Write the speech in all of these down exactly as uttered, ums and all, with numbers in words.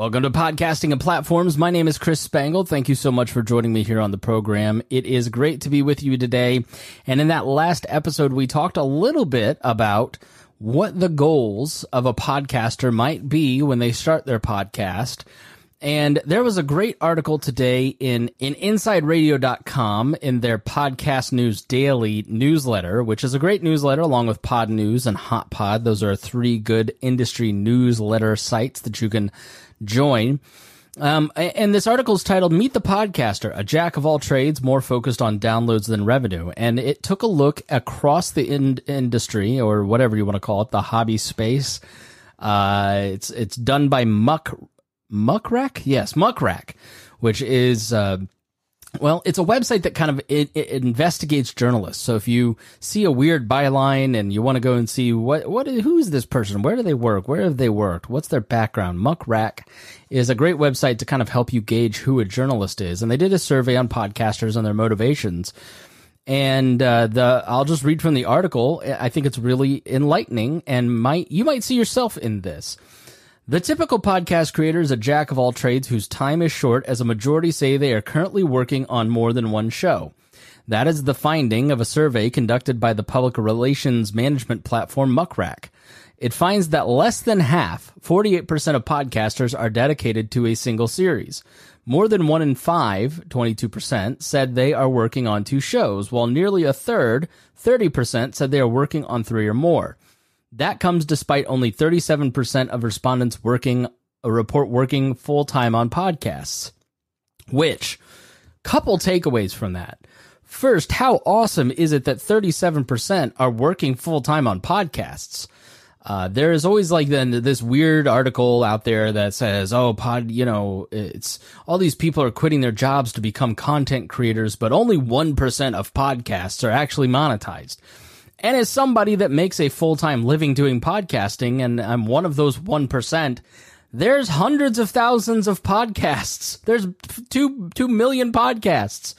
Welcome to Podcasting and Platforms. My name is Chris Spangle. Thank you so much for joining me here on the program. It is great to be with you today. And in that last episode, we talked a little bit about what the goals of a podcaster might be when they start their podcast. And there was a great article today in, in Inside Radio dot com in their Podcast News Daily newsletter, which is a great newsletter along with Pod News and Hot Pod. Those are three good industry newsletter sites that you can join. Um, and this article is titled Meet the Podcaster, a jack of all trades, more focused on downloads than revenue. And it took a look across the in- industry or whatever you want to call it, the hobby space. Uh, it's, it's done by Muck Muck Rack? Yes, Muck Rack, which is, uh, well, it's a website that kind of it, it investigates journalists. So if you see a weird byline and you want to go and see what, what, who is this person? Where do they work? Where have they worked? What's their background? Muck Rack is a great website to kind of help you gauge who a journalist is. And they did a survey on podcasters and their motivations. And uh, the I'll just read from the article. I think it's really enlightening and might you might see yourself in this. The typical podcast creator is a jack of all trades whose time is short, as a majority say they are currently working on more than one show. That is the finding of a survey conducted by the public relations management platform Muck Rack. It finds that less than half, forty-eight percent of podcasters, are dedicated to a single series. More than one in five, twenty-two percent, said they are working on two shows, while nearly a third, thirty percent, said they are working on three or more. That comes despite only thirty-seven percent of respondents working a report working full time on podcasts. Which, couple takeaways from that. First, how awesome is it that thirty-seven percent are working full time on podcasts? Uh, there is always like then this weird article out there that says, oh, pod, you know, it's all these people are quitting their jobs to become content creators, but only one percent of podcasts are actually monetized. And as somebody that makes a full-time living doing podcasting, and I'm one of those one percent, there's hundreds of thousands of podcasts. There's two, two million podcasts.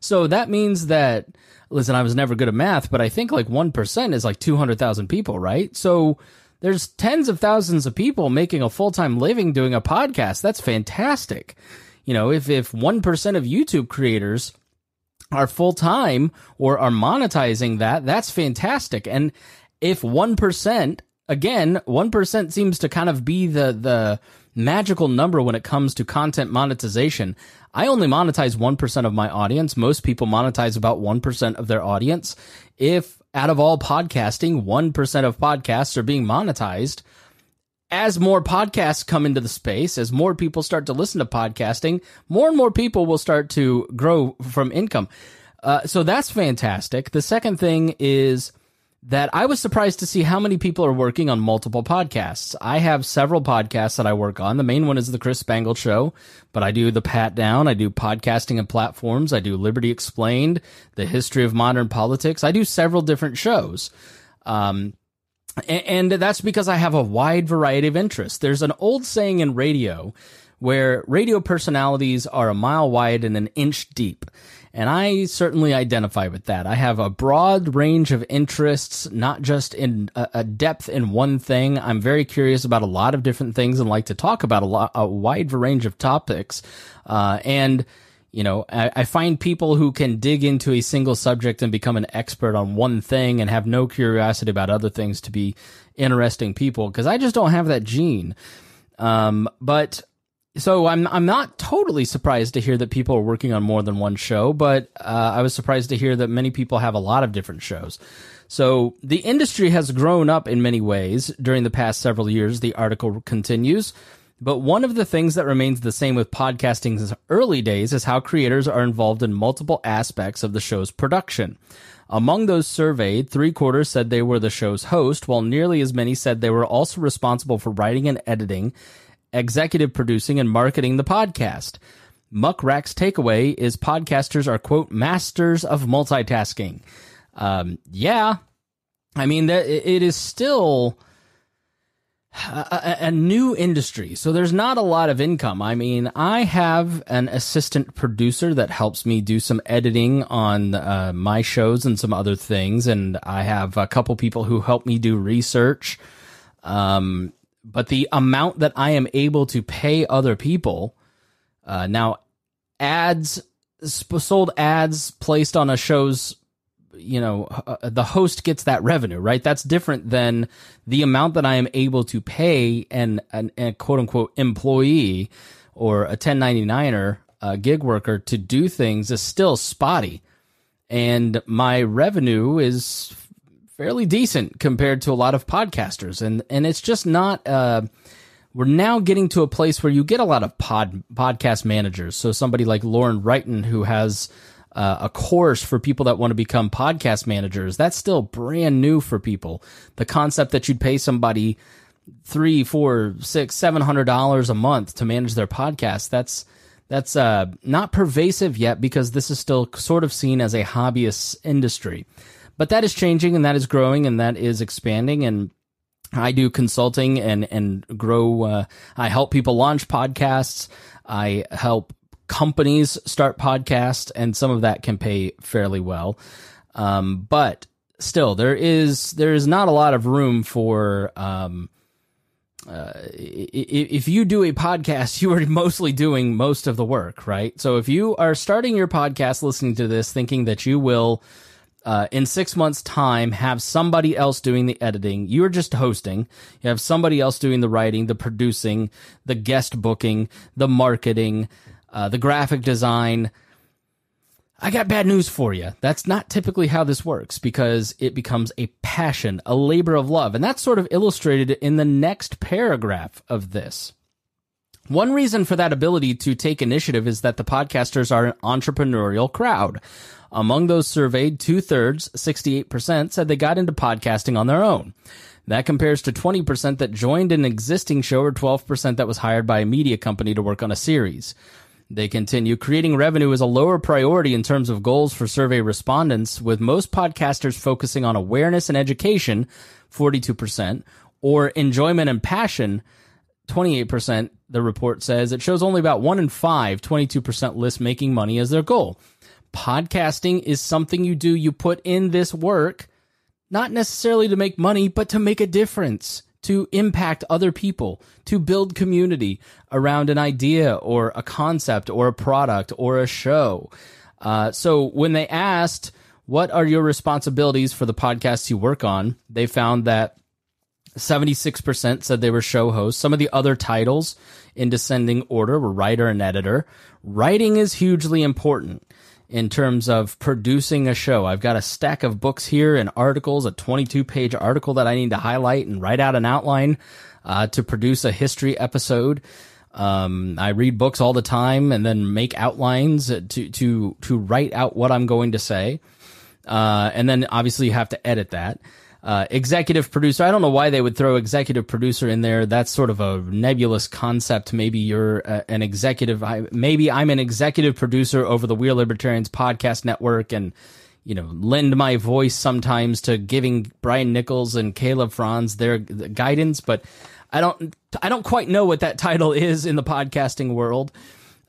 So that means that, listen, I was never good at math, but I think like one percent is like two hundred thousand people, right? So there's tens of thousands of people making a full-time living doing a podcast. That's fantastic. You know, if, if one percent of YouTube creators are full-time or are monetizing that, that's fantastic. And if one percent, again, one percent seems to kind of be the the magical number when it comes to content monetization. I only monetize one percent of my audience. Most people monetize about one percent of their audience. If out of all podcasting, one percent of podcasts are being monetized, as more podcasts come into the space, as more people start to listen to podcasting, more and more people will start to grow from income. Uh, so that's fantastic. The second thing is that I was surprised to see how many people are working on multiple podcasts. I have several podcasts that I work on. The main one is The Chris Spangle Show, but I do The Pat Down. I do Podcasting and Platforms. I do Liberty Explained, The History of Modern Politics. I do several different shows. Um And that's because I have a wide variety of interests. There's an old saying in radio where radio personalities are a mile wide and an inch deep. And I certainly identify with that. I have a broad range of interests, not just in a depth in one thing. I'm very curious about a lot of different things and like to talk about a lot, a wide range of topics. Uh, and You know, I, I find people who can dig into a single subject and become an expert on one thing and have no curiosity about other things to be interesting people, because I just don't have that gene. Um, but so I'm I'm not totally surprised to hear that people are working on more than one show, but uh, I was surprised to hear that many people have a lot of different shows. So the industry has grown up in many ways during the past several years, the article continues. But one of the things that remains the same with podcasting's early days is how creators are involved in multiple aspects of the show's production. Among those surveyed, three-quarters said they were the show's host, while nearly as many said they were also responsible for writing and editing, executive producing, and marketing the podcast. Muck Rack's takeaway is podcasters are, quote, masters of multitasking. Um, yeah, I mean, it is still A, a new industry. So there's not a lot of income. I mean, I have an assistant producer that helps me do some editing on uh, my shows and some other things. And I have a couple people who help me do research. Um, but the amount that I am able to pay other people, uh, now ads, sp- sold ads placed on a show's, you know, uh, the host gets that revenue, right? That's different than the amount that I am able to pay an, an, a quote unquote employee or a ten ninety-niner, a gig worker to do things is still spotty. And my revenue is fairly decent compared to a lot of podcasters. And, and it's just not, uh, we're now getting to a place where you get a lot of pod podcast managers. So somebody like Lauren Wrighton, who has Uh, a course for people that want to become podcast managers, that's still brand new for people. The concept that you'd pay somebody three, four, six, seven hundred dollars a month to manage their podcast, that's that's uh, not pervasive yet because this is still sort of seen as a hobbyist industry. But that is changing and that is growing and that is expanding. And I do consulting and and grow. Uh, I help people launch podcasts. I help companies start podcasts, and some of that can pay fairly well. Um, but still, there is there is not a lot of room for um, uh, if you do a podcast, you are mostly doing most of the work, right? So if you are starting your podcast, listening to this, thinking that you will uh, in six months' time have somebody else doing the editing, you're just hosting. You have somebody else doing the writing, the producing, the guest booking, the marketing, Uh, the graphic design. I got bad news for you. That's not typically how this works because it becomes a passion, a labor of love. And that's sort of illustrated in the next paragraph of this. One reason for that ability to take initiative is that the podcasters are an entrepreneurial crowd. Among those surveyed, two-thirds, sixty-eight percent, said they got into podcasting on their own. That compares to twenty percent that joined an existing show or twelve percent that was hired by a media company to work on a series. They continue, creating revenue is a lower priority in terms of goals for survey respondents, with most podcasters focusing on awareness and education, forty-two percent, or enjoyment and passion, twenty-eight percent, the report says. It shows only about one in five, twenty-two percent, list making money as their goal. Podcasting is something you do. You put in this work, not necessarily to make money, but to make a difference, to impact other people, to build community around an idea or a concept or a product or a show. Uh, so when they asked, what are your responsibilities for the podcasts you work on? They found that seventy-six percent said they were show hosts. Some of the other titles in descending order were writer and editor. Writing is hugely important in terms of producing a show. I've got a stack of books here and articles, a twenty-two page article that I need to highlight and write out an outline uh, to produce a history episode. Um, I read books all the time and then make outlines to to to write out what I'm going to say. Uh, and then obviously you have to edit that. Uh, executive producer. I don't know why they would throw executive producer in there. That's sort of a nebulous concept. Maybe you're uh, an executive. I, maybe I'm an executive producer over the We're Libertarians podcast network and, you know, lend my voice sometimes to giving Brian Nichols and Caleb Franz their guidance. But I don't, I don't quite know what that title is in the podcasting world.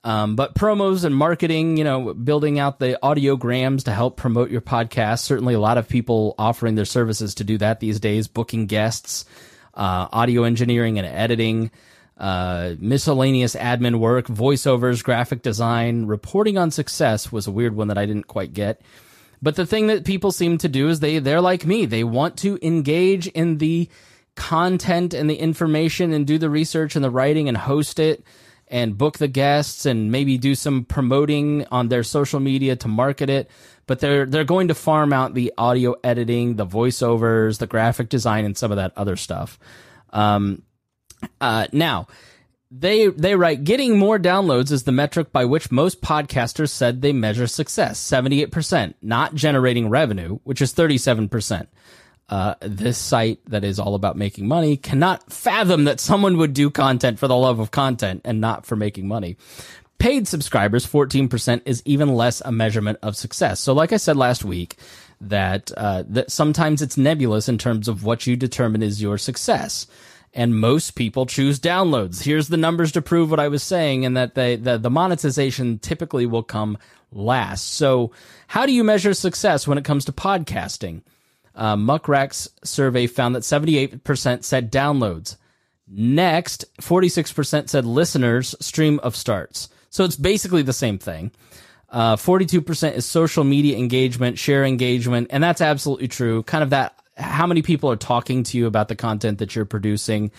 Um, but promos and marketing, you know, building out the audiograms to help promote your podcast. Certainly a lot of people offering their services to do that these days, booking guests, uh, audio engineering and editing, uh, miscellaneous admin work, voiceovers, graphic design. Reporting on success was a weird one that I didn't quite get. But the thing that people seem to do is they, they're like me. They want to engage in the content and the information and do the research and the writing and host it and book the guests and maybe do some promoting on their social media to market it. But they're they're going to farm out the audio editing, the voiceovers, the graphic design, and some of that other stuff. Um, uh, now, they they write, getting more downloads is the metric by which most podcasters said they measure success, seventy-eight percent, not generating revenue, which is thirty-seven percent. Uh, this site that is all about making money cannot fathom that someone would do content for the love of content and not for making money. Paid subscribers, fourteen percent, is even less a measurement of success. So like I said last week, that, uh, that sometimes it's nebulous in terms of what you determine is your success. And most people choose downloads. Here's the numbers to prove what I was saying, and that they, the, the monetization typically will come last. So how do you measure success when it comes to podcasting? Uh, Muck Rack's survey found that seventy-eight percent said downloads, Next, forty-six percent said listeners, stream of starts. So it's basically the same thing. Uh, forty-two percent is social media engagement, share engagement. And that's absolutely true. Kind of that, how many people are talking to you about the content that you're producing.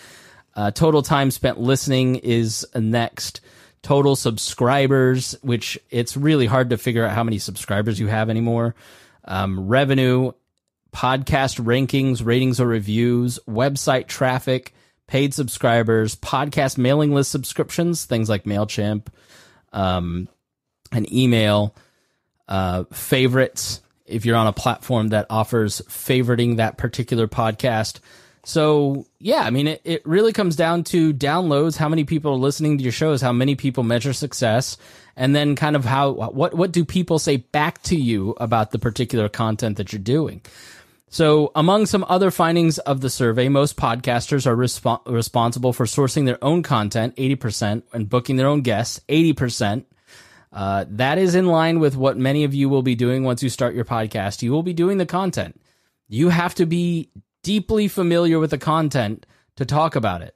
Uh, total time spent listening is next. Total subscribers, which it's really hard to figure out how many subscribers you have anymore. Um, revenue, podcast rankings, ratings or reviews, website traffic, paid subscribers, podcast mailing list subscriptions, things like MailChimp, um, an email, uh, favorites, if you're on a platform that offers favoriting that particular podcast. So, yeah, I mean, it, it really comes down to downloads, how many people are listening to your shows, how many people measure success, and then kind of how what what do people say back to you about the particular content that you're doing. So among some other findings of the survey, most podcasters are resp responsible for sourcing their own content, eighty percent, and booking their own guests, eighty percent. Uh, that is in line with what many of you will be doing once you start your podcast. You will be doing the content. You have to be deeply familiar with the content to talk about it.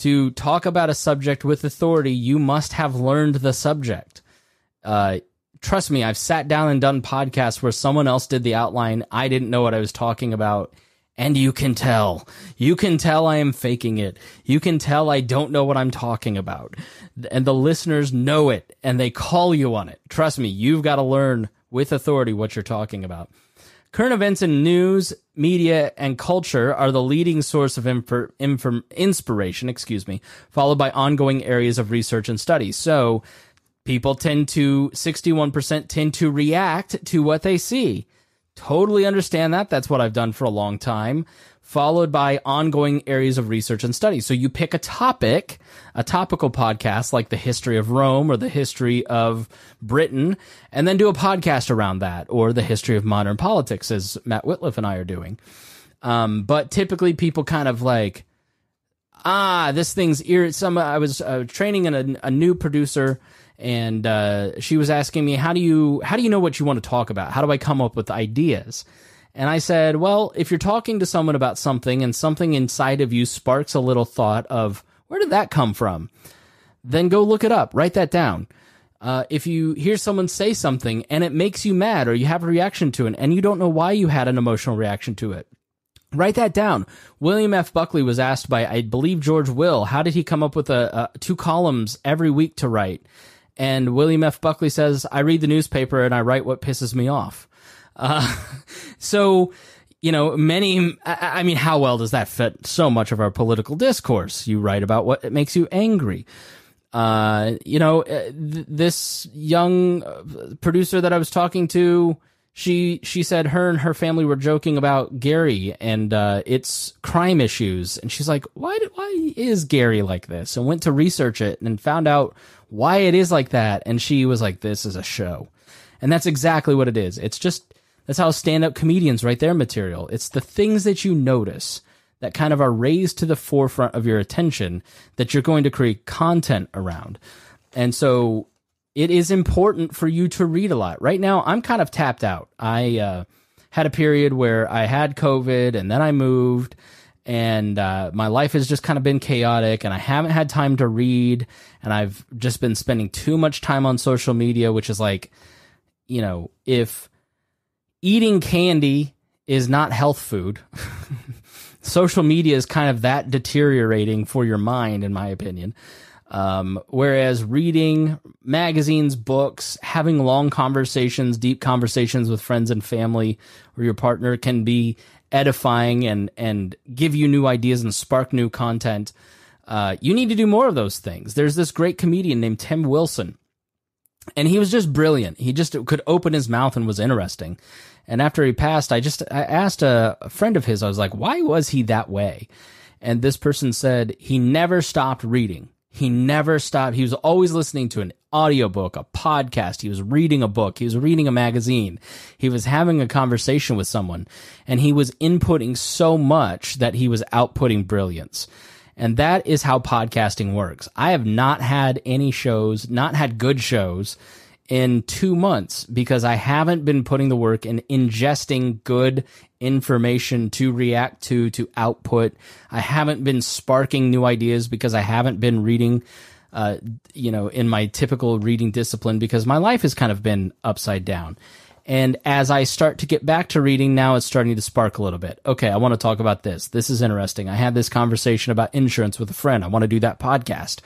To talk about a subject with authority, you must have learned the subject. Uh, Trust me, I've sat down and done podcasts where someone else did the outline. I didn't know what I was talking about. And you can tell. You can tell I am faking it. You can tell I don't know what I'm talking about. And the listeners know it, and they call you on it. Trust me, you've got to learn with authority what you're talking about. Current events in news, media, and culture are the leading source of inspiration, excuse me, followed by ongoing areas of research and study. So people tend to, sixty-one percent tend to react to what they see. Totally understand that. That's what I've done for a long time, followed by ongoing areas of research and study. So you pick a topic, a topical podcast like the history of Rome or the history of Britain, and then do a podcast around that, or the history of modern politics, as Matt Whitliffe and I are doing. Um, but typically people kind of like, ah, this thing's ir- some, I was uh, training in a, a new producer, and uh, she was asking me, how do you how do you know what you want to talk about? How do I come up with ideas? And I said, well, if you're talking to someone about something and something inside of you sparks a little thought of, where did that come from? Then go look it up. Write that down. Uh, if you hear someone say something and it makes you mad, or you have a reaction to it and you don't know why you had an emotional reaction to it, write that down. William F. Buckley was asked by, I believe, George Will, how did he come up with a, a, two columns every week to write? And William F. Buckley says, I read the newspaper and I write what pisses me off. Uh, so, you know, many, I, I mean, how well does that fit so much of our political discourse? You write about what makes you angry. Uh, you know, th this young producer that I was talking to, she, she said her and her family were joking about Gary and, uh, its crime issues. And she's like, why, did, why is Gary like this? And went to research it and found out why it is like that. And she was like, this is a show. And that's exactly what it is. It's just, that's how stand-up comedians write their material. It's the things that you notice that kind of are raised to the forefront of your attention that you're going to create content around. And so it is important for you to read a lot. Right now, I'm kind of tapped out. I uh, had a period where I had COVID and then I moved, and uh, my life has just kind of been chaotic, and I haven't had time to read, and I've just been spending too much time on social media, which is like, you know, if eating candy is not health food, social media is kind of that deteriorating for your mind, in my opinion. Um, whereas reading magazines, books, having long conversations, deep conversations with friends and family or your partner can be edifying and and give you new ideas and spark new content. Uh, you need to do more of those things. There's this great comedian named Tim Wilson, and he was just brilliant. He just could open his mouth and was interesting. And after he passed, I just I asked a, a friend of his, I was like, why was he that way? And this person said he never stopped reading. He never stopped. He was always listening to an audiobook, a podcast. He was reading a book. He was reading a magazine. He was having a conversation with someone, and he was inputting so much that he was outputting brilliance. And that is how podcasting works. I have not had any shows, not had good shows in two months because I haven't been putting the work in ingesting good, information to react to, to output. I haven't been sparking new ideas because I haven't been reading, uh, you know, in my typical reading discipline, because my life has kind of been upside down. And as I start to get back to reading, now it's starting to spark a little bit. Okay, I want to talk about this. This is interesting. I had this conversation about insurance with a friend. I want to do that podcast.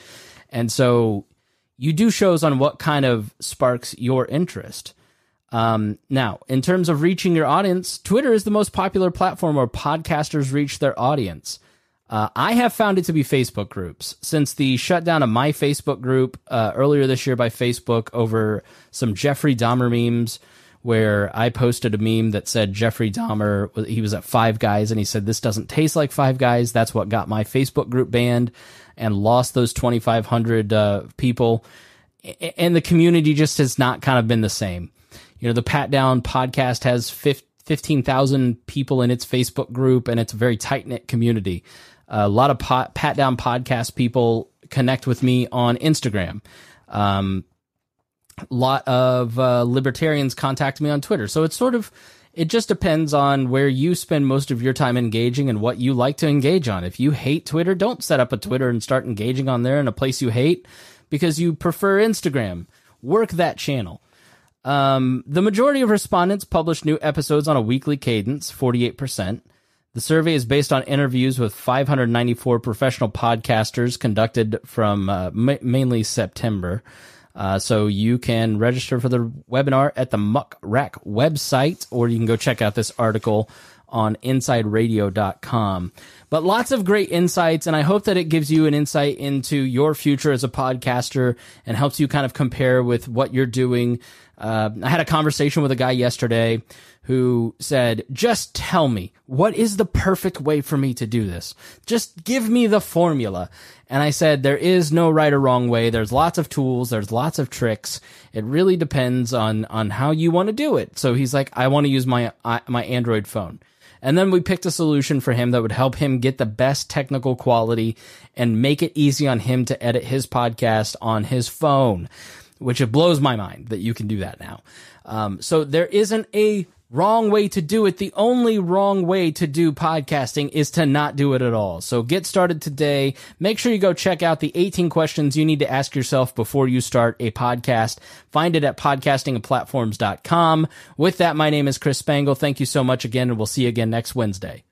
And so you do shows on what kind of sparks your interest. Um, now, in terms of reaching your audience, Twitter is the most popular platform where podcasters reach their audience. Uh, I have found it to be Facebook groups. Since the shutdown of my Facebook group uh, earlier this year by Facebook over some Jeffrey Dahmer memes, where I posted a meme that said Jeffrey Dahmer, he was at Five Guys, and he said, this doesn't taste like Five Guys. That's what got my Facebook group banned and lost those twenty-five hundred uh, people. And the community just has not kind of been the same. You know, the Pat Down podcast has fifteen thousand people in its Facebook group, and it's a very tight-knit community. A lot of pot, Pat Down podcast people connect with me on Instagram. Um A lot of uh, libertarians contact me on Twitter. So it's sort of, it just depends on where you spend most of your time engaging and what you like to engage on. If you hate Twitter, don't set up a Twitter and start engaging on there in a place you hate because you prefer Instagram. Work that channel. Um, the majority of respondents publish new episodes on a weekly cadence, forty-eight percent. The survey is based on interviews with five hundred ninety-four professional podcasters conducted from uh, ma- mainly September. Uh, so you can register for the webinar at the Muck Rack website, or you can go check out this article on inside radio dot com. But lots of great insights, and I hope that it gives you an insight into your future as a podcaster and helps you kind of compare with what you're doing. Uh, I had a conversation with a guy yesterday who said, just tell me, what is the perfect way for me to do this? Just give me the formula. And I said, there is no right or wrong way. There's lots of tools. There's lots of tricks. It really depends on, on how you want to do it. So he's like, I want to use my, my Android phone. And then we picked a solution for him that would help him get the best technical quality and make it easy on him to edit his podcast on his phone, which it blows my mind that you can do that now. Um, so there isn't a wrong way to do it. The only wrong way to do podcasting is to not do it at all. So get started today. Make sure you go check out the eighteen questions you need to ask yourself before you start a podcast. Find it at podcasting and platforms dot com. With that, my name is Chris Spangle. Thank you so much again, and we'll see you again next Wednesday.